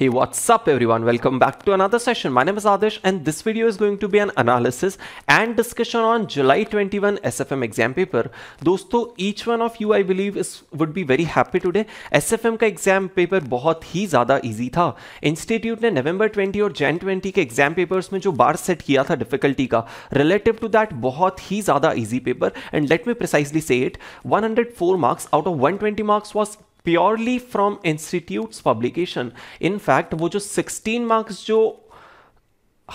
Hey, what's up everyone? Welcome back to another session. My name is Adesh and this video is going to be an analysis and discussion on July 21 S.F.M exam paper. दोस्तों, each one of you I believe would be very happy today. S.F.M का exam paper बहुत ही ज़्यादा easy था. Institute ने November 20 और Jan 20 के exam papers में जो bar set किया था difficulty का, relative to that बहुत ही ज़्यादा easy paper. And let me precisely say it, 104 marks out of 120 marks was purely from institute's publication. In fact, वो जो 16 marks जो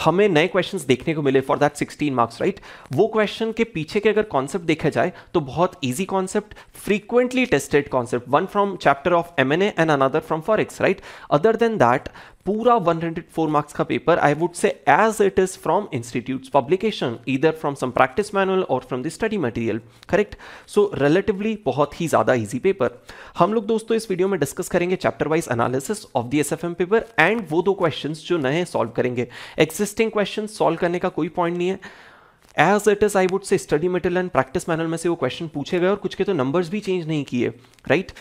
हमें नए questions देखने को मिले for that 16 marks, right? वो question के पीछे के अगर concept देखा जाए तो बहुत easy concept, frequently tested concept, one from chapter of M&A and another from Forex, right? Other than that, पूरा 104 marks का paper, I would say as it is from institute's publication, either from some practice manual or from the study material, correct? So relatively बहुत ही ज़्यादा easy paper. हम लोग दोस्तों इस video में discuss करेंगे chapter wise analysis of the SFM paper and वो दो questions जो नए solve करेंगे. Existing questions solve करने का कोई point नहीं है. As it is, I would say study material and practice manual में से वो question पूछे गए और कुछ के तो numbers भी change नहीं किए, right?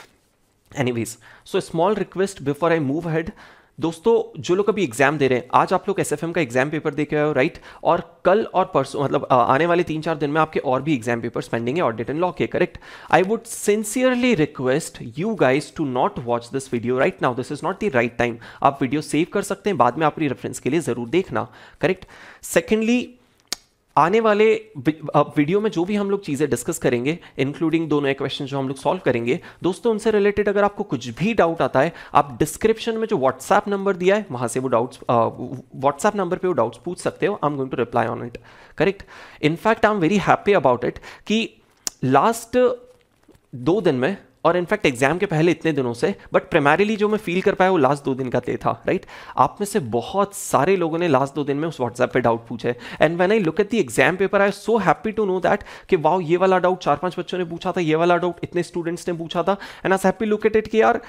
Anyways, so a small request before I move ahead. दोस्तों, जो लोग अभी एग्जाम दे रहे हैं, आज आप लोग एसएफएम का एग्जाम पेपर देखे हो, राइट? और कल और परसों, मतलब आने वाले 3-4 दिन में आपके और भी एग्जाम पेपर्स पेंडिंग है, ऑडिट एंड लॉ के, correct? I would sincerely request you guys to not watch this video right now. This is not the right time. आप वीडियो सेव कर सकते हैं, बाद में आपकी रेफरेंस के लिए जरूर देखना, करेक्ट? सेकेंडली, आने वाले वीडियो में जो भी हम लोग चीज़ें डिस्कस करेंगे, इंक्लूडिंग दोनों नए क्वेश्चन जो हम लोग सॉल्व करेंगे, दोस्तों उनसे रिलेटेड अगर आपको कुछ भी डाउट आता है, आप डिस्क्रिप्शन में जो व्हाट्सएप नंबर दिया है वहाँ से वो डाउट्स, व्हाट्सएप नंबर पे वो डाउट्स पूछ सकते हो. I am going to reply on it, correct? In fact I am very happy about it कि लास्ट 2 दिन में और इनफैक्ट एग्जाम के पहले इतने दिनों से, बट प्राइमरीली जो मैं फील कर पाया वो लास्ट 2 दिन का ते था, राइट? आप में से बहुत सारे लोगों ने लास्ट 2 दिन में उस व्हाट्सएप पे डाउट पूछे. And when I look at the exam paper, I am so happy to know that कि वाओ, ये वाला डाउट 4-5 बच्चों ने पूछा था, ये वाला डाउट इतने स्टूडेंट्स ने पूछा था. And I am happy look at it कि यार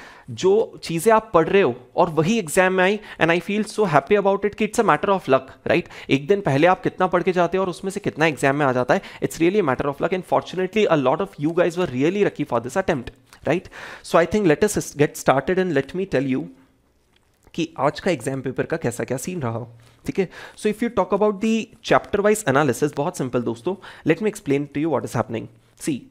जो चीज़ें आप पढ़ रहे हो और वही एग्जाम में आई. And I feel so happy about it कि it's a matter of luck, right? एक दिन पहले आप कितना पढ़ के जाते हो और उसमें से कितना एग्जाम में आ जाता है, it's really a matter of luck. And fortunately a lot of you guys were really lucky for this attempt, right? So I think let us get started and let me tell you कि आज का exam paper का कैसा क्या scene रहा, ठीक है? So if you talk about the chapter wise analysis, बहुत सिंपल दोस्तों, let me explain to you what is happening. See,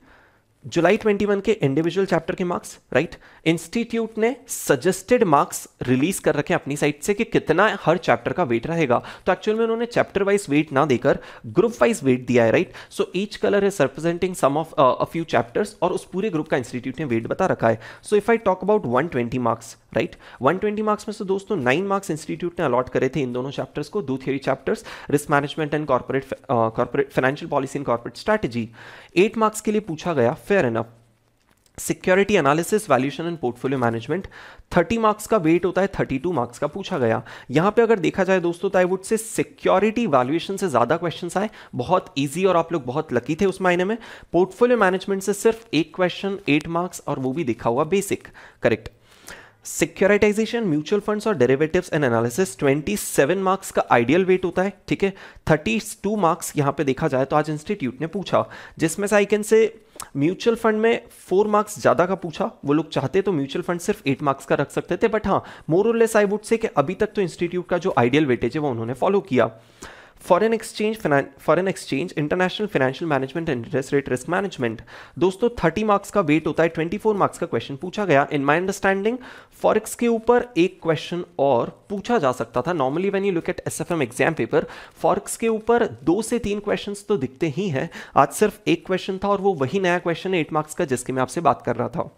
July 21 के इंडिविजुअल चैप्टर के मार्क्स, राइट? इंस्टीट्यूट ने सजेस्टेड मार्क्स रिलीज कर रखे अपनी साइड से कि कितना हर चैप्टर का वेट रहेगा. तो एक्चुअल में उन्होंने चैप्टर वाइज वेट ना देकर ग्रुप वाइज वेट दिया है, right? So each colour is representing some of a few chapters और उस पूरे ग्रुप का इंस्टीट्यूट ने वेट बता रखा है. So if I talk about 120 marks, right? 120 marks में से दोस्तों 9 मार्क्स इंस्टीट्यूट ने अलॉट करे थे इन दोनों चैप्टर्स को. 2 theory chapters, risk management and corporate financial policy and corporate strategy. 8 marks के लिए पूछा गया, fair enough, security analysis, valuation and portfolio management. 30 marks का वेट होता है, 32 मार्क्स का पूछा गया. यहां पे अगर देखा जाए दोस्तों, तो I would say security valuation से ज्यादा क्वेश्चंस आए, बहुत इजी, और आप लोग बहुत लकी थे उस मायने में. पोर्टफोलियो मैनेजमेंट से सिर्फ एक क्वेश्चन 8 मार्क्स और वो भी दिखा हुआ basic, correct? Securitisation, mutual funds और डेरिवेटिव्स एंड एनालिसिस, 27 मार्क्स का आइडियल वेट होता है, ठीक है? 32 मार्क्स यहां पे देखा जाए तो आज इंस्टीट्यूट ने पूछा, जिसमें से I can say mutual fund में 4 मार्क्स ज़्यादा का पूछा. वो लोग चाहते तो म्यूचुअल फंड सिर्फ 8 मार्क्स का रख सकते थे, बट हाँ, मोर और लेस आई वुड से कि अभी तक तो इंस्टीट्यूट का जो आइडियल वेटेज है वो उन्होंने फॉलो किया. Foreign exchange, international financial management and interest rate risk management, दोस्तों 30 मार्क्स का वेट होता है, 24 मार्क्स का क्वेश्चन पूछा गया. इन माई अंडरस्टैंडिंग फॉरेक्स के ऊपर एक क्वेश्चन और पूछा जा सकता था. Normally when you look at SFM exam paper, forex के ऊपर 2 से 3 क्वेश्चन तो दिखते ही हैं. आज सिर्फ एक क्वेश्चन था और वो वही नया क्वेश्चन 8 मार्क्स का जिसकी मैं आपसे बात कर रहा था.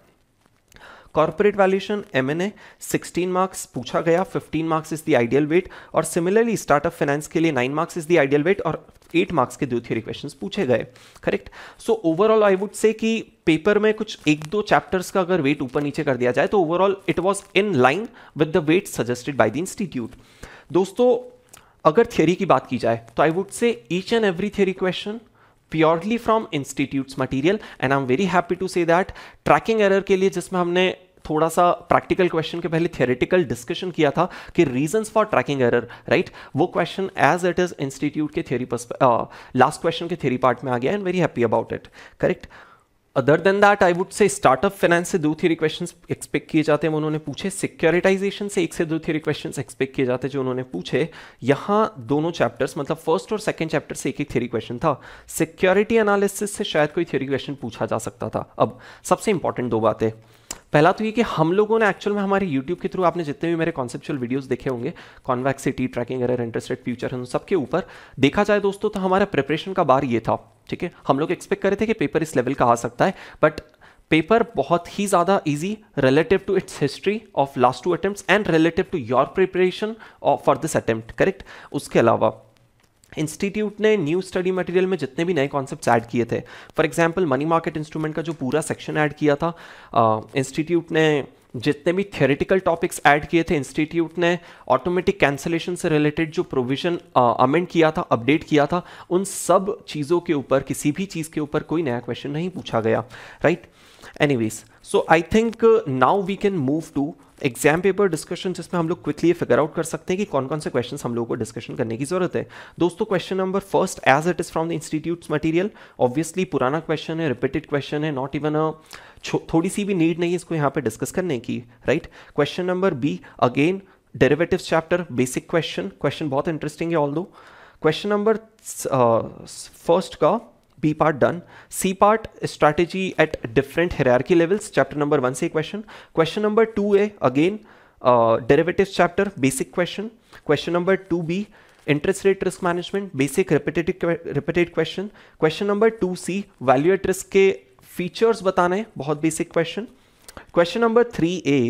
कॉर्पोरेट वैल्यूएशन, M&A, 16 मार्क्स पूछा गया, 15 marks is the ideal weight, और सिमिलरली स्टार्टअप फाइनेंस के लिए 9 marks is the ideal weight और 8 मार्क्स के 2 थियरी क्वेश्चंस पूछे गए, correct? So overall I would say कि पेपर में कुछ 1-2 चैप्टर्स का अगर वेट ऊपर नीचे कर दिया जाए तो overall it was in line with the weight suggested by the institute. दोस्तों, अगर थियरी की बात की जाए तो I would say each and every theory question purely from institute's material. And I am very happy to say that tracking error के लिए, जिसमें हमने थोड़ा सा प्रैक्टिकल क्वेश्चन के पहले थियोरेटिकल डिस्कशन किया था कि reasons for tracking error, right? वो question as it is institute के थियोरी लास्ट क्वेश्चन के थियोरी पार्ट में आ गया. And very happy about it, correct? Other than that, I would say startup finance से दो theory questions expect किए जाते हैं उन्होंने पूछे, securitization से एक से दो theory questions expect किए जाते हैं जो उन्होंने पूछे. यहाँ दोनों chapters मतलब first और second chapter से एक-एक theory question था. Security analysis से शायद कोई theory question पूछा जा सकता था. अब सबसे important दो बातें. पहला तो ये कि हम लोगों ने एक्चुअल में हमारे YouTube के थ्रू आपने जितने भी मेरे कॉन्सेप्चुअल वीडियोस देखे होंगे convexity tracking error interest rate future उन सबके ऊपर देखा जाए दोस्तों तो हमारा प्रिपरेशन का बार ये था. ठीक है, हम लोग एक्सपेक्ट कर रहे थे कि पेपर इस लेवल का आ सकता है बट पेपर बहुत ही ज़्यादा easy relative to its history of last two attempt and relative to your preparation for this attempt. Correct. उसके अलावा इंस्टीट्यूट ने न्यू स्टडी मटेरियल में जितने भी नए कॉन्सेप्ट्स ऐड किए थे, for example money market instrument का जो पूरा सेक्शन ऐड किया था, इंस्टीट्यूट ने जितने भी थ्योरेटिकल टॉपिक्स ऐड किए थे, इंस्टीट्यूट ने ऑटोमेटिक कैंसलेशन से रिलेटेड जो प्रोविजन अमेंड किया था, अपडेट किया था, उन सब चीज़ों के ऊपर किसी भी चीज़ के ऊपर कोई नया क्वेश्चन नहीं पूछा गया. Right. Anyways, so I think now we can move to exam paper discussion जिसमें हम लोग क्विकली फिगर आउट कर सकते हैं कि कौन कौन से क्वेश्चंस हम लोगों को डिस्कशन करने की जरूरत है. दोस्तों question number first as it is from the institute's material, obviously पुराना क्वेश्चन है, रिपीटेड क्वेश्चन है, नॉट इवन थोड़ी सी भी नीड नहीं है इसको यहाँ पे डिस्कस करने की. Right. Question number B again derivatives chapter basic question, question बहुत इंटरेस्टिंग है ऑल्दो. क्वेश्चन नंबर फर्स्ट का B part done. C part strategy at different hierarchy levels. Chapter number 1 से question. Question number 2A again derivatives chapter basic question. Question number 2B interest rate risk management basic repetitive question. Question number 2C value at risk के features बताना है, बहुत basic question. Question number 3A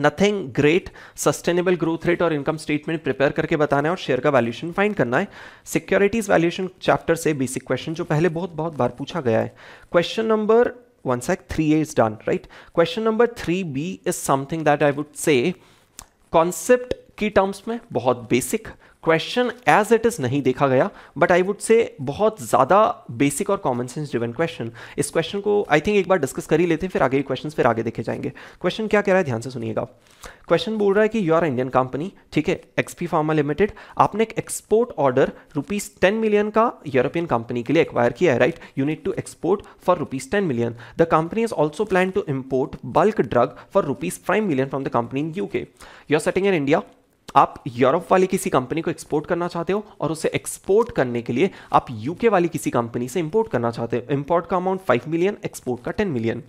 nothing great sustainable growth rate और income statement prepare करके बताना है और share का वैल्यूएशन फाइंड करना है. सिक्योरिटीज वैल्यूएशन चैप्टर से बेसिक क्वेश्चन जो पहले बहुत बहुत बार पूछा गया है. Question number 3A is done. Right. Question number 3B is something that I would say concept की टर्म्स में बहुत basic question as it is नहीं देखा गया बट आई वुड से बहुत ज़्यादा बेसिक और कॉमन सेंस ड्रिवन क्वेश्चन. इस क्वेश्चन को आई थिंक एक बार डिस्कस कर ही लेते हैं, फिर आगे क्वेश्चन फिर आगे देखे जाएंगे. क्वेश्चन क्या कह रहा है ध्यान से सुनिएगा. क्वेश्चन बोल रहा है कि योर इंडियन कंपनी, ठीक है, एक्सपी फार्मा लिमिटेड, आपने एक एक्सपोर्ट ऑर्डर ₹10 मिलियन का यूरोपियन कंपनी के लिए एक्वायर किया है. Right. You need to export for ₹10 million. The company is also plan to import bulk drug for ₹5 million from the company in UK. You are setting in India. आप Europe वाली किसी company को export करना चाहते हो और उसे export करने के लिए आप यूके वाली किसी कंपनी से इंपोर्ट करना चाहते हो. इंपोर्ट का अमाउंट $5 मिलियन, एक्सपोर्ट का $10 million.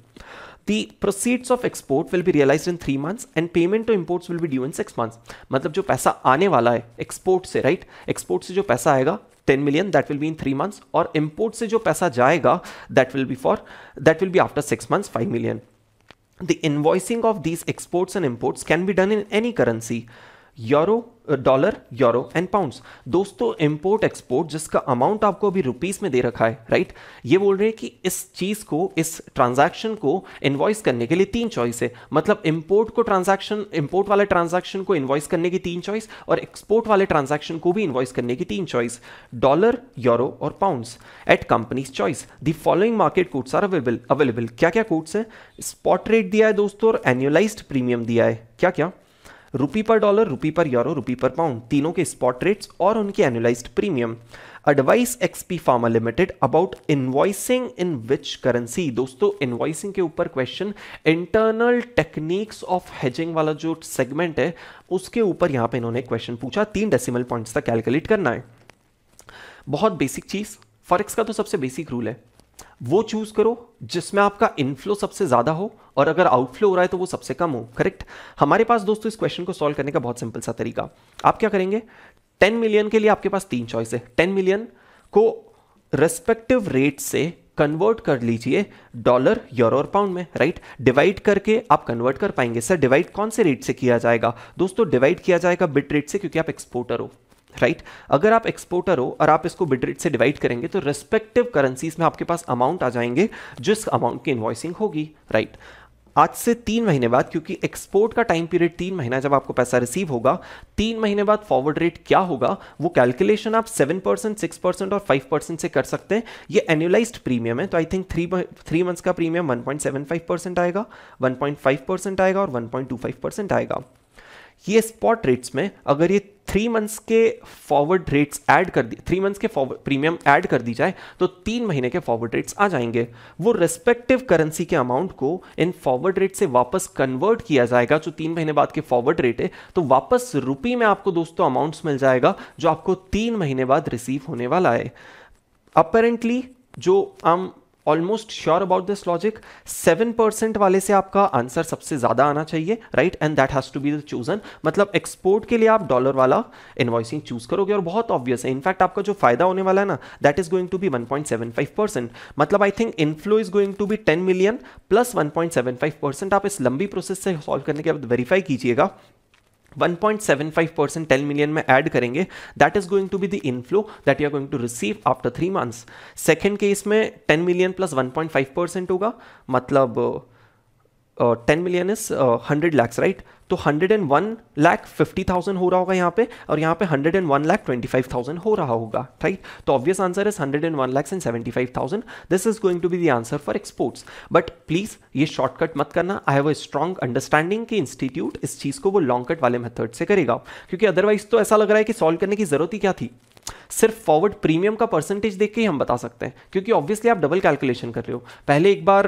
The proceeds of export will be realised in 3 months and payment to imports will be due in 6 months. मतलब जो पैसा आने वाला है एक्सपोर्ट से, राइट, एक्सपोर्ट से जो पैसा आएगा $10 million that will be in 3 months और इंपोर्ट से जो पैसा जाएगा that will be after 6 months $5 million. The invoicing of these exports and imports can be done in any currency, dollar euro and pounds. दोस्तों इंपोर्ट एक्सपोर्ट जिसका amount आपको अभी rupees में दे रखा है, राइट, ये बोल रहे हैं कि इस चीज़ को, इस ट्रांजैक्शन को इनवॉइस करने के लिए 3 चॉइस है. मतलब इंपोर्ट वाले ट्रांजैक्शन को इनवॉइस करने की 3 चॉइस और एक्सपोर्ट वाले ट्रांजैक्शन को भी इनवॉइस करने की 3 चॉइस, डॉलर यूरो और pounds at company's choice. The following market quotes are available. क्या क्या कोट्स हैं? स्पॉट रेट दिया है दोस्तों और एनुअलाइज्ड प्रीमियम दिया है. क्या क्या? रुपी पर डॉलर, रुपी पर यूरो, रुपी पर पाउंड, तीनों के स्पॉट रेट्स और उनकी annualised premium. Advice XP pharma limited about invoicing in which currency. दोस्तों इनवॉइसिंग के ऊपर question internal techniques of hedging वाला जो सेगमेंट है उसके ऊपर यहाँ पे इन्होंने क्वेश्चन पूछा. 3 decimal points तक कैलकुलेट करना है. बहुत बेसिक चीज, फॉरेक्स का तो सबसे बेसिक रूल है, वो चूज करो जिसमें आपका इनफ्लो सबसे ज्यादा हो और अगर आउटफ्लो हो रहा है तो वो सबसे कम हो. करेक्ट. हमारे पास दोस्तों इस क्वेश्चन को सॉल्व करने का बहुत सिंपल सा तरीका, आप क्या करेंगे, 10 मिलियन के लिए आपके पास 3 चॉइस है. 10 मिलियन को रेस्पेक्टिव रेट से कन्वर्ट कर लीजिए डॉलर यूरो और पाउंड में. राइट. डिवाइड करके आप कन्वर्ट कर पाएंगे. सर डिवाइड कौन से रेट से किया जाएगा? दोस्तों डिवाइड किया जाएगा बिट रेट से क्योंकि आप एक्सपोर्टर हो. राइट. अगर आप एक्सपोर्टर हो और आप इसको बिड रेट से डिवाइड करेंगे तो रेस्पेक्टिव करेंसीज में आपके पास अमाउंट आ जाएंगे जिस अमाउंट की इनवॉइसिंग होगी. राइट. आज से 3 महीने बाद, क्योंकि एक्सपोर्ट का टाइम पीरियड 3 महीना, जब आपको पैसा रिसीव होगा 3 महीने बाद फॉरवर्ड रेट क्या होगा वो कैलकुलेशन आप 7%, 6% और 5% से कर सकते हैं. ये एनुअलाइज्ड प्रीमियम है तो आई थिंक 3 मंथ्स का प्रीमियम 1.75% आएगा, 1.5% आएगा और 1.25% आएगा. ये स्पॉट रेट्स में अगर ये 3 months के फॉरवर्ड रेट्स ऐड कर दी, 3 months के फॉरवर्ड प्रीमियम ऐड कर दी जाए तो 3 महीने के फॉरवर्ड रेट्स आ जाएंगे। वो रेस्पेक्टिव करेंसी के अमाउंट को इन फॉरवर्ड रेट से वापस कन्वर्ट किया जाएगा, जो 3 महीने बाद के फॉरवर्ड रेट है, तो वापस रुपी में आपको दोस्तों अमाउंट्स मिल जाएगा जो आपको 3 महीने बाद रिसीव होने वाला है। अपेरेंटली जो हम almost sure about this logic, 7% वाले से आपका आंसर सबसे ज्यादा आना चाहिए, right, and that has to be the chosen. मतलब एक्सपोर्ट के लिए आप डॉलर वाला इनवॉइसिंग चूज करोगे और बहुत ऑब्वियस है। इनफैक्ट आपका जो फायदा होने वाला है ना, that is going to be 1.75%। मतलब I think inflow is going to be 10 million plus 1.75%। आप इस लंबी प्रोसेस से सॉल्व करने के बाद वेरीफाई कीजिएगा, 1.75% 10 मिलियन में ऐड करेंगे, that is going to be the inflow that you are going to receive after 3 months. Second case में 10 मिलियन प्लस 1.5% होगा, मतलब 10 मिलियन इज 100 लैक्स, राइट, तो 101,50,000 हो रहा होगा यहाँ पे, और यहाँ पे 101,25,000 हो रहा होगा, राइट। तो obvious answer is 101,75,000। This is going to be the answer for exports. But please ये शॉर्टकट मत करना। I have a strong understanding कि इंस्टीट्यूट इस चीज को वो लॉन्ग कट वाले मेथड से करेगा, क्योंकि अदरवाइज तो ऐसा लग रहा है कि सॉल्व करने की जरूरत ही क्या थी। सिर्फ फॉरवर्ड प्रीमियम का परसेंटेज देख के ही हम बता सकते हैं, क्योंकि ऑब्वियसली आप डबल कैलकुलेशन कर रहे हो, पहले एक बार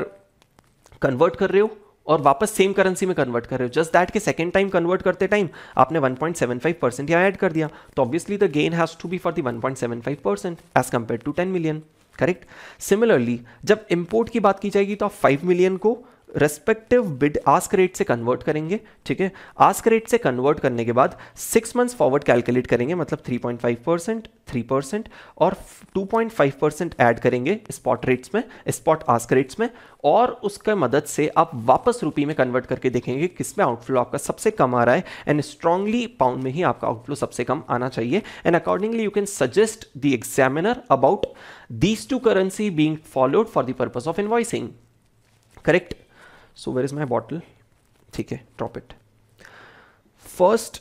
कन्वर्ट कर रहे हो और वापस सेम करेंसी में कन्वर्ट कर रहे हो। जस्ट दैट के सेकंड टाइम कन्वर्ट करते टाइम आपने 1.75% यहाँ ऐड कर दिया, तो obviously the gain has to be for the 1.75% as compare to 10 million, correct. Similarly जब इंपोर्ट की बात की जाएगी तो आप 5 मिलियन को रेस्पेक्टिव बिड आस्क रेट से कन्वर्ट करेंगे, ठीक है। आस्क रेट से कन्वर्ट करने के बाद 6 मंथ्स फॉरवर्ड कैलकुलेट करेंगे, मतलब 3.5%, 3% और 2.5% ऐड करेंगे स्पॉट रेट्स में, स्पॉट आस्क रेट्स में, और उसके मदद से आप वापस रुपी में कन्वर्ट करके देखेंगे किसमें आउटफ्लो आपका सबसे कम आ रहा है। एंड स्ट्रांगली पाउंड में ही आपका आउटफ्लो सबसे कम आना चाहिए। And accordingly you can suggest the examiner about these two currency being followed for the purpose of invoicing, correct. So where is my bottle? ठीक है, drop it. First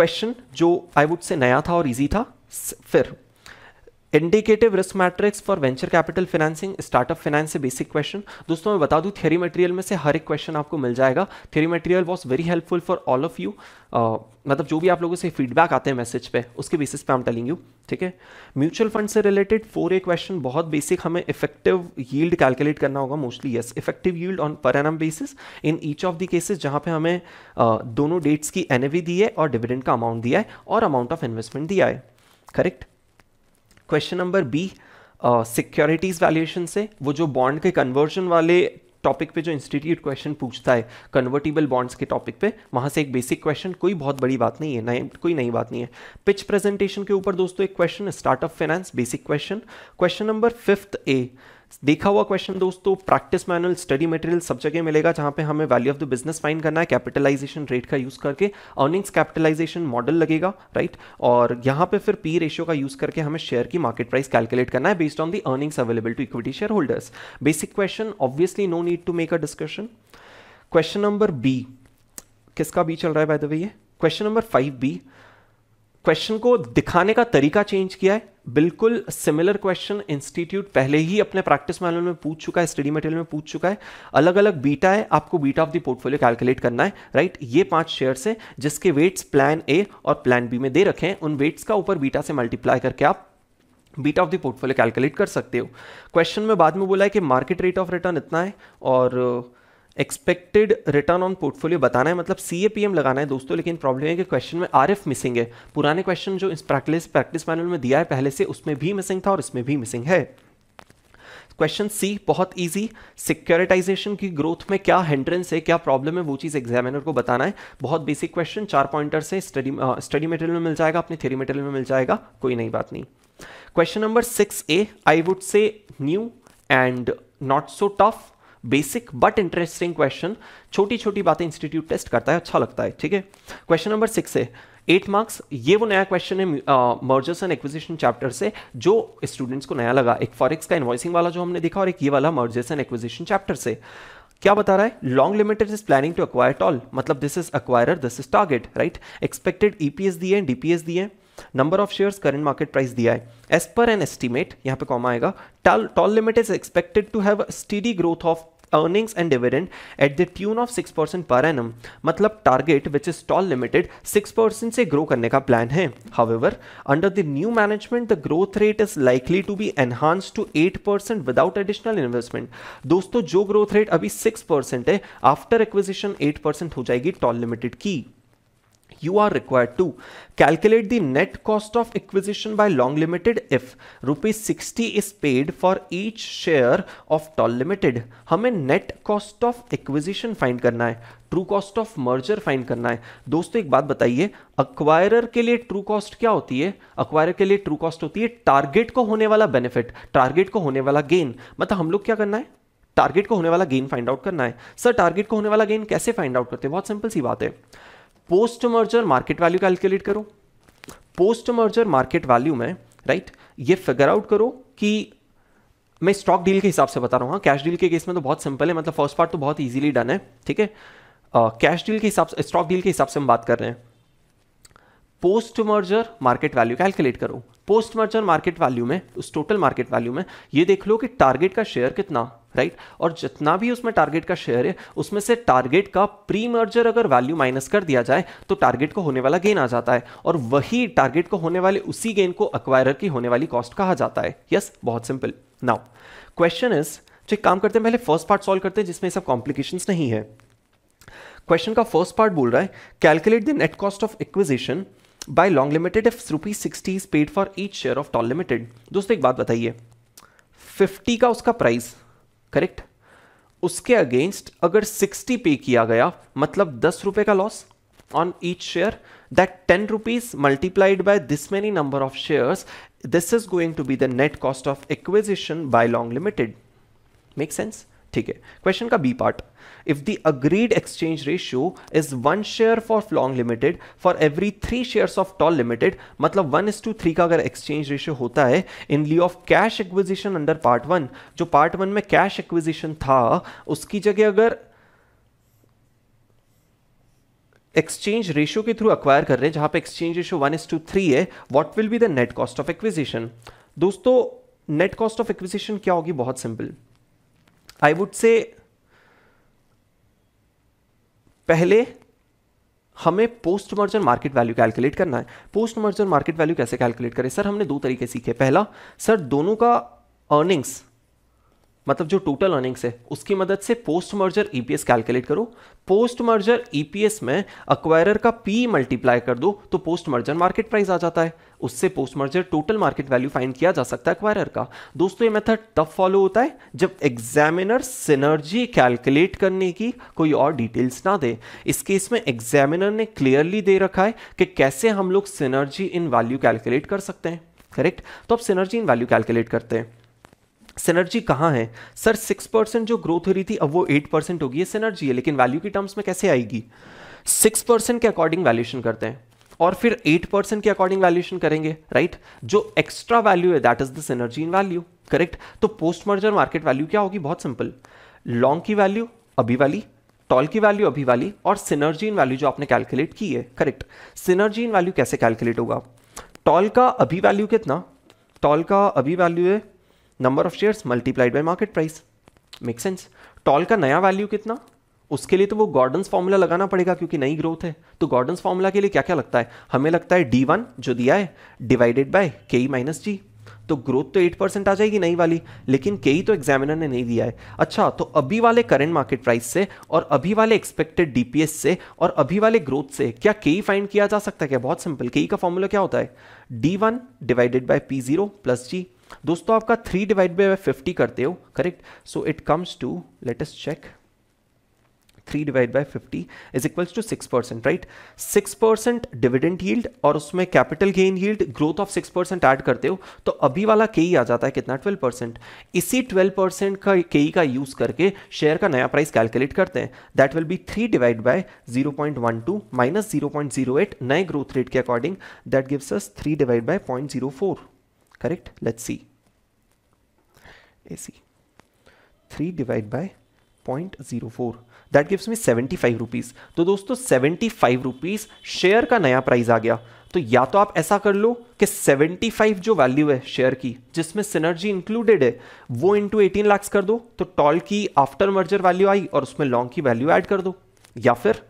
question जो I would say नया था और easy था। फिर indicative risk matrix for venture capital financing, startup finance से basic question. दोस्तों मैं बता दूं थ्योरी मटेरियल में से हर एक क्वेश्चन आपको मिल जाएगा। Theory material was very helpful for all of you. मतलब जो भी आप लोगों से फीडबैक आते हैं मैसेज पे, उसके बेसिस पे हम टेलिंग यू, ठीक है। म्यूचुअल फंड से रिलेटेड 4A क्वेश्चन बहुत बेसिक, हमें इफेक्टिव यील्ड कैलकुलेट करना होगा mostly, yes, effective yield on per annum basis in each of the cases, जहां पे हमें दोनों डेट्स की एनएवी दी है और डिविडेंड का अमाउंट दिया है और अमाउंट ऑफ इन्वेस्टमेंट दिया है, correct. Question number B securities valuation से, वो जो बॉन्ड के कन्वर्जन वाले टॉपिक पे जो इंस्टीट्यूट क्वेश्चन पूछता है, कन्वर्टेबल बॉन्ड्स के टॉपिक पे, वहाँ से एक बेसिक क्वेश्चन, कोई बहुत बड़ी बात नहीं है, कोई नई बात नहीं है। पिच प्रेजेंटेशन के ऊपर दोस्तों एक question, startup finance basic question. Question number 5A देखा हुआ क्वेश्चन दोस्तों, प्रैक्टिस मैनुअल, स्टडी मटेरियल सब जगह मिलेगा, जहां पे हमें value of the business find करना है कैपिटलाइजेशन रेट का यूज करके, अर्निंग्स कैपिटलाइजेशन मॉडल लगेगा, राइट, और यहां पे फिर पी रेशियो का यूज करके हमें शेयर की मार्केट प्राइस कैलकुलेट करना है based on the earnings available to equity share holders. Basic question, obviously no need to make a discussion. Question number B, किसका बी चल रहा है बाय द वे ये, क्वेश्चन नंबर 5B। क्वेश्चन को दिखाने का तरीका चेंज किया है, बिल्कुल सिमिलर क्वेश्चन इंस्टीट्यूट पहले ही अपने प्रैक्टिस मैनुअल में पूछ चुका है, स्टडी मटेरियल में पूछ चुका है। अलग अलग बीटा है, आपको beta of the portfolio calculate करना है, राइट। ये 5 शेयर्स है जिसके वेट्स प्लान A और प्लान B में दे रखे हैं, उन वेट्स का ऊपर बीटा से मल्टीप्लाई करके आप beta of the portfolio calculate कर सकते हो। क्वेश्चन में बाद में बोला है कि मार्केट रेट ऑफ रिटर्न इतना है और एक्सपेक्टेड रिटर्न ऑन पोर्टफोलियो बताना है, मतलब CAPM लगाना है दोस्तों। लेकिन प्रॉब्लम है कि क्वेश्चन में RF मिसिंग है, पुराने क्वेश्चन जो इस प्रैक्टिस मैनुअल में दिया है पहले से, उसमें भी मिसिंग था और इसमें भी मिसिंग है। क्वेश्चन सी बहुत इजी, सिक्योरिटाइजेशन की ग्रोथ में क्या हिंड्रेंस है, क्या प्रॉब्लम है, वो चीज़ एग्जामिनर को बताना है। बहुत बेसिक क्वेश्चन, 4 पॉइंटर से, स्टडी मटेरियल में मिल जाएगा, अपने थ्योरी मटेरियल में मिल जाएगा, कोई नई बात नहीं। Question number 6A I would say new and not so tough, basic but interesting question, छोटी छोटी बातें इंस्टीट्यूट टेस्ट करता है, अच्छा लगता है, ठीक है। क्वेश्चन नंबर 6A 8 मार्क्स, ये वो नया क्वेश्चन है मर्जर्स एंड एक्विजिशन चैप्टर से जो स्टूडेंट्स को नया लगा। एक फॉरेक्स का इनवॉइसिंग वाला जो हमने देखा और एक ये वाला मर्जर्स एंड एक्विजिशन चैप्टर से। क्या बता रहा है, long limited is planning to acquire toll, मतलब this is acquirer, this is target, right. Expected EPS दिए हैं, DPS दिए हैं, number of shares, current market price दिया है। एज पर एन एस्टिमेट, यहाँ पे कॉमा आएगा, toll limit is expected to have steady growth of earnings and dividend at the tune of 6% per annum. मतलब target which is Tall Limited 6% से grow करने का plan है. However, under the new management, the growth rate is likely to be enhanced to 8% without additional investment. दोस्तों जो growth rate अभी 6% है, after acquisition 8% हो जाएगी Tall Limited की. You are required to calculate the net cost of acquisition by Long Limited if rupees 60 is paid for each share of Tall Limited. हमें net cost of acquisition find करना है, true cost of merger find करना है. दोस्तों एक बात बताइए, acquirer के लिए true cost क्या होती है? Acquirer के लिए true cost होती है target को होने वाला benefit, target को होने वाला gain. मतलब हम लोग क्या करना है? Target को होने वाला gain find out करना है. Sir, target को होने वाला gain कैसे find out करते हैं? बहुत simple सी बात है. Post merger market value calculate करो. पोस्ट मर्जर मार्केट वैल्यू में राइट ये फिगर आउट करो कि मैं स्टॉक डील के हिसाब से बता रहा हूँ. हाँ, कैश डील के केस में तो बहुत सिंपल है, मतलब फर्स्ट पार्ट तो बहुत इजीली डन है. ठीक है, कैश डील के हिसाब से, स्टॉक डील के हिसाब से हम बात कर रहे हैं. Post merger market value calculate करो. पोस्ट मर्जर मार्केट वैल्यू में, उस टोटल मार्केट वैल्यू में ये देख लो कि टारगेट का शेयर कितना, राइट, और जितना भी उसमें टारगेट का शेयर है उसमें से टारगेट का प्री मर्जर अगर वैल्यू माइनस कर दिया जाए तो टारगेट को होने वाला गेन आ जाता है, और वही टारगेट को होने वाले उसी गेन को एक्वायरर की होने वाली कॉस्ट कहा जाता है. यस, बहुत सिंपल. नाउ क्वेश्चन इज, एक काम करते हैं, पहले फर्स्ट पार्ट सॉल्व करते हैं जिसमें सब कॉम्प्लिकेशंस नहीं है. क्वेश्चन का फर्स्ट पार्ट बोल रहा है calculate the net cost of acquisition by long limited if ₹60 is paid for each share of toll limited. दोस्तों एक बात बताइए, 50 का उसका प्राइस, करेक्ट, उसके अगेंस्ट अगर 60 पे किया गया मतलब ₹10 का loss on each share, that ₹10 multiplied by this many number of shares, this is going to be the net cost of acquisition by long limited. Make sense? ठीक है. क्वेश्चन का B part, if the agreed exchange ratio is 1 share for long limited for every 3 shares of toll limited, मतलब 1:3 का अगर exchange ratio होता है in lieu of cash acquisition under part 1, जो part 1 में कैश एक्विजिशन था उसकी जगह अगर एक्सचेंज रेशियो के थ्रू एक्वायर कर रहे हैं जहां पे एक्सचेंज रेशियो 1:3 है, what will be the net cost of acquisition. दोस्तों नेट कॉस्ट ऑफ एक्विजिशन क्या होगी? बहुत सिंपल. आई वुड से पहले हमें post merger market value calculate करना है. पोस्ट मर्जर मार्केट वैल्यू कैसे कैलकुलेट करें? सर हमने 2 तरीके सीखे. पहला, सर दोनों का अर्निंग्स मतलब जो टोटल अर्निंग्स है उसकी मदद से पोस्ट मर्जर ईपीएस कैलकुलेट करो. पोस्ट मर्जर ईपीएस में एक्वायरर का पी मल्टीप्लाई कर दो तो पोस्ट मर्जर मार्केट प्राइस आ जाता है, उससे post merger total market value find किया जा सकता है एक्वायरर का. दोस्तों ये मेथड तब फॉलो होता है जब एग्जामिनर सिनर्जी कैलकुलेट करने की कोई और डिटेल्स ना दे. इस केस में एग्जामिनर ने क्लियरली दे रखा है कि कैसे हम लोग सिनर्जी इन वैल्यू कैलकुलेट कर सकते हैं, करेक्ट. तो आप सिनर्जी इन वैल्यू कैलकुलेट करते हैं. सिनर्जी कहाँ है? सर 6% जो ग्रोथ हो रही थी अब वो 8% होगी, ये सिनर्जी है, लेकिन वैल्यू के टर्म्स में कैसे आएगी? 6% के अकॉर्डिंग वैल्यूएशन करते हैं और फिर 8% के अकॉर्डिंग वैल्यूएशन करेंगे, राइट. जो एक्स्ट्रा वैल्यू है that is the synergy in value, correct. तो पोस्ट मर्जर मार्केट वैल्यू क्या होगी? बहुत सिंपल. लॉन्ग की वैल्यू अभी वाली, टॉल की वैल्यू अभी वाली, और सिनर्जी इन वैल्यू जो आपने कैलकुलेट की है, करेक्ट. सिनर्जी इन वैल्यू कैसे कैलकुलेट होगा? टॉल का अभी वैल्यू कितना? टॉल का अभी वैल्यू है number of shares multiplied by market price. Make sense? Toll का नया वैल्यू कितना? उसके लिए तो वो गॉर्डन्स फॉर्मूला लगाना पड़ेगा क्योंकि नई ग्रोथ है. तो गॉर्डन्स फॉर्मूला के लिए क्या क्या लगता है? हमें लगता है D1 जो दिया है डिवाइडेड बाय KE - G. तो ग्रोथ तो 8% आ जाएगी नई वाली, लेकिन KE तो एग्जामिनर ने नहीं दिया है. अच्छा, तो अभी वाले करेंट मार्केट प्राइस से और अभी वाले एक्सपेक्टेड DPS से और अभी वाले ग्रोथ से क्या KE फाइंड किया जा सकता है क्या? बहुत सिंपल. KE का फॉर्मूला क्या होता है? D1 divided by P0 + G. दोस्तों आपका 3 डिवाइड बाय 50 करते हो, correct. So it comes to, let us check, 3 divide by 50 is equals to 6%, right. 6% dividend yield और उसमें capital gain yield growth of 6% add करते हो तो अभी वाला KE आ जाता है कितना? 12%. इसी 12% का KE का यूज करके शेयर का नया प्राइस कैलकुलेट करते हैं. That will be 3 divide by 0.12 - 0.08 नए ग्रोथ रेट के according. That gives us 3 divide by 0.04, correct. Let's see, ऐसी 3 divide by 0.04. That gives me 75 rupees. तो दोस्तों 75 रुपीज़ शेयर का नया प्राइस आ गया। तो या तो आप ऐसा कर लो कि 75 जो वैल्यू है शेयर की जिसमें सिनर्जी इंक्लूडेड है वो इंटू 18 लाख कर दो, तो टॉल की आफ्टर मर्जर वैल्यू आई और उसमें लॉन्ग की वैल्यू ऐड कर दो, या फिर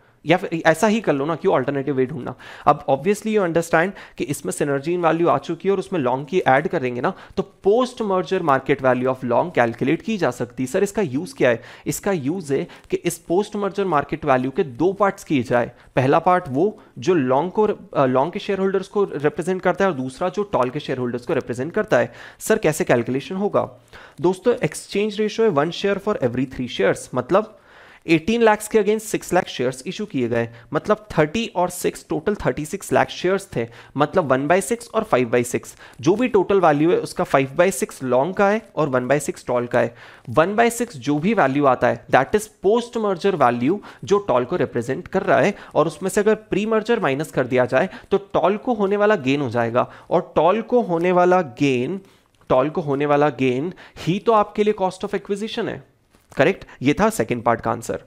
ऐसा ही कर लो ना, क्यों ऑल्टरनेटिव वे ढूंढना। अब ऑब्वियसली यू अंडरस्टैंड कि इसमें सिनर्जी इन वैल्यू आ चुकी है और उसमें लॉन्ग की ऐड करेंगे ना, तो post merger market value of long calculate की जा सकती है। सर इसका यूज़ क्या है? इसका यूज़ है कि इस पोस्ट मर्जर मार्केट वैल्यू के दो पार्ट्स किए जाए, पहला पार्ट वो जो लॉन्ग के शेयर होल्डर्स को रिप्रेजेंट करता है और दूसरा जो टॉल के शेयर होल्डर्स को रिप्रेजेंट करता है। सर कैसे कैलकुलेशन होगा? दोस्तों एक्सचेंज रेशो है 1 शेयर फॉर एवरी 3 शेयर्स, मतलब 18 लाख के अगेंस्ट 6 लाख शेयर्स इशू किए गए, मतलब 30 और 6 टोटल 36 लाख शेयर्स थे, मतलब 1/6 और 5/6, जो भी टोटल वैल्यू है उसका 5/6 लॉन्ग का है और 1/6 टॉल का है। 1/6 जो भी वैल्यू आता है that is post merger value जो टॉल को रिप्रेजेंट कर रहा है, और उसमें से अगर प्री मर्जर माइनस कर दिया जाए तो टॉल को होने वाला गेन हो जाएगा, और टॉल को होने वाला गेन ही तो आपके लिए कॉस्ट ऑफ एक्विजिशन है। करेक्ट, ये था सेकेंड पार्ट का answer.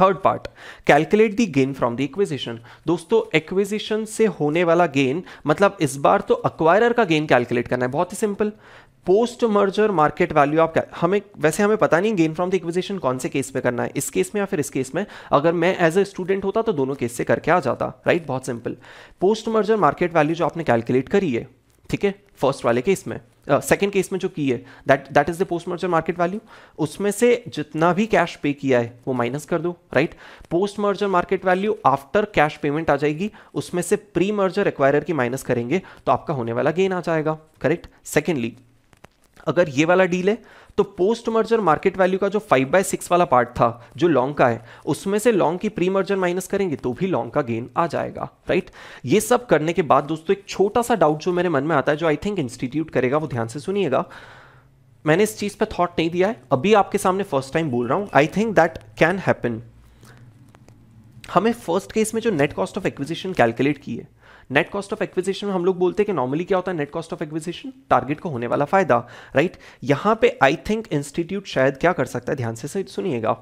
Third part, calculate the gain from the acquisition. दोस्तों एक्विजिशन से होने वाला गेन, मतलब इस बार तो एक्वायरर का गेन कैलकुलेट करना है, बहुत ही simple. Post merger market value आप हमें पता नहीं गेन फ्रॉम द एक्विजिशन कौन से केस में करना है, इस केस में या फिर इस केस में। अगर मैं एज ए स्टूडेंट होता तो दोनों केस से करके आ जाता, राइट, बहुत simple. Post merger market value जो आपने कैलकुलेट करी है, ठीक है, फर्स्ट वाले केस में, सेकेंड केस में जो की है that is the post merger market value, उसमें से जितना भी कैश पे किया है वो माइनस कर दो, right. Post merger market value after cash payment आ जाएगी, उसमें से प्री मर्जर एक्वायरर की माइनस करेंगे तो आपका होने वाला गेन आ जाएगा। करेक्ट। सेकेंडली, अगर ये वाला डील है तो पोस्ट मर्जर मार्केट वैल्यू का जो 5/6 वाला पार्ट था जो लॉन्ग का है, उसमें से लॉन्ग की प्री मर्जर माइनस करेंगे तो भी लॉन्ग का गेन आ जाएगा, राइट। ये सब करने के बाद दोस्तों एक छोटा सा डाउट जो मेरे मन में आता है, जो आई थिंक इंस्टीट्यूट करेगा, वो ध्यान से सुनिएगा। मैंने इस चीज़ पर थॉट नहीं दिया है, अभी आपके सामने फर्स्ट टाइम बोल रहा हूँ, I think that can happen. हमें फर्स्ट केस में जो net cost of acquisition calculate की है, नेट कॉस्ट ऑफ एक्विजिशन में हम लोग बोलते हैं कि नॉर्मली क्या होता है net cost of acquisition, target को होने वाला फायदा, राइट। यहां पे आई थिंक इंस्टीट्यूट शायद क्या कर सकता है, ध्यान से सुनिएगा,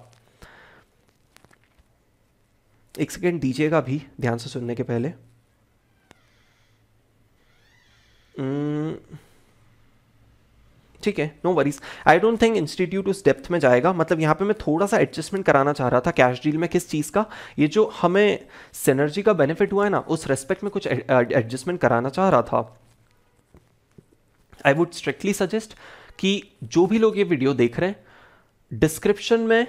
एक सेकेंड दीजिएगा भी ध्यान से सुनने के पहले। ठीक है, no worries. I don't think institute उस डेप्थ में जाएगा, मतलब यहाँ पे मैं थोड़ा सा एडजस्टमेंट कराना चाह रहा था कैश डील में। किस चीज़ का? ये जो हमें सिनर्जी का बेनिफिट हुआ है ना, उस रेस्पेक्ट में कुछ एडजस्टमेंट कराना चाह रहा था। आई वुड स्ट्रिक्टली सजेस्ट कि जो भी लोग ये वीडियो देख रहे हैं, डिस्क्रिप्शन में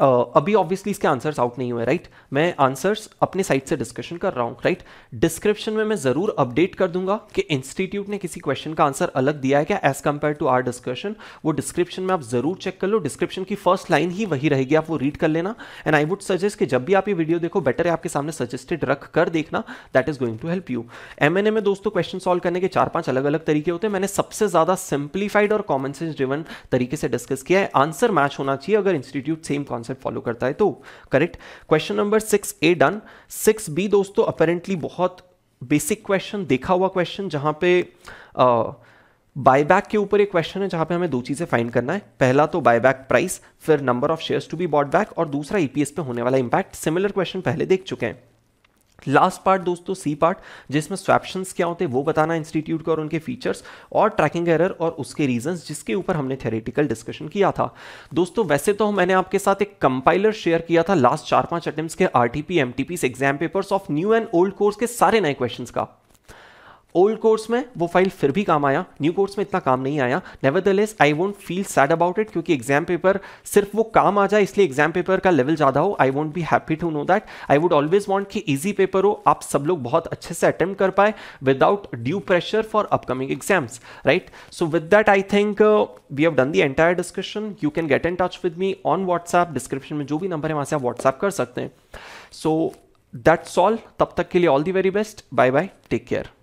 अभी ऑब्वियसली इसके आंसर्स आउट नहीं हुए, राइट, मैं आंसर्स अपने साइट से डिस्कशन कर रहा हूँ, राइट। डिस्क्रिप्शन में मैं ज़रूर अपडेट कर दूंगा कि इंस्टीट्यूट ने किसी क्वेश्चन का आंसर अलग दिया है क्या as compare to our discussion. वो डिस्क्रिप्शन में आप ज़रूर चेक कर लो, डिस्क्रिप्शन की फर्स्ट लाइन ही वही रहेगी, आप वो रीड कर लेना। एंड आई वुड सजेस्ट कि जब भी आप ये वीडियो देखो, बेटर है आपके सामने सजेस्टेड रख कर देखना, that is going to help you. M&A में दोस्तों क्वेश्चन सॉल्व करने के 4-5 अलग अलग तरीके होते हैं, मैंने सबसे ज़्यादा सिंप्लीफाइड और कॉमन सेंस ड्रिवन तरीके से डिस्कस किया है। आंसर मैच होना चाहिए अगर इंस्टीट्यूट सेम फॉलो करता है तो। Correct. Question number 6A done. 6B दोस्तों अपरेंटली बहुत बेसिक क्वेश्चन, देखा हुआ क्वेश्चन, जहां पे बायबैक के ऊपर एक क्वेश्चन है, जहां पे हमें दो चीजें फाइंड करना है, पहला तो बायबैक प्राइस, फिर number of shares to be bought back, और दूसरा ईपीएस पे होने वाला इंपैक्ट। सिमिलर क्वेश्चन पहले देख चुके हैं। लास्ट पार्ट दोस्तों सी पार्ट, जिसमें स्वैप्शंस क्या होते हैं वो बताना इंस्टीट्यूट का, और उनके फीचर्स, और ट्रैकिंग एरर और उसके रीजंस, जिसके ऊपर हमने थ्योरेटिकल डिस्कशन किया था। दोस्तों वैसे तो मैंने आपके साथ एक कंपाइलर शेयर किया था लास्ट 4-5 अटेम्प्ट्स के RTP MTPs exam papers of new and old course के सारे नए क्वेश्चन का। ओल्ड कोर्स में वो फाइल फिर भी काम आया, न्यू कोर्स में इतना काम नहीं आया। Nevertheless I won't feel sad about it, क्योंकि एग्जाम पेपर सिर्फ वो काम आ जाए इसलिए एग्जाम पेपर का लेवल ज़्यादा हो, I won't be happy to know that. I would always want कि इजी पेपर हो, आप सब लोग बहुत अच्छे से अटेम्प्ट कर पाए without due pressure for upcoming exams, right. So with that I think we have done the entire discussion. You can get in touch with me on WhatsApp, description में जो भी नंबर है वहाँ से आप व्हाट्सएप कर सकते हैं। सो दैट्स ऑल, तब तक के लिए all the very best, bye bye, take care.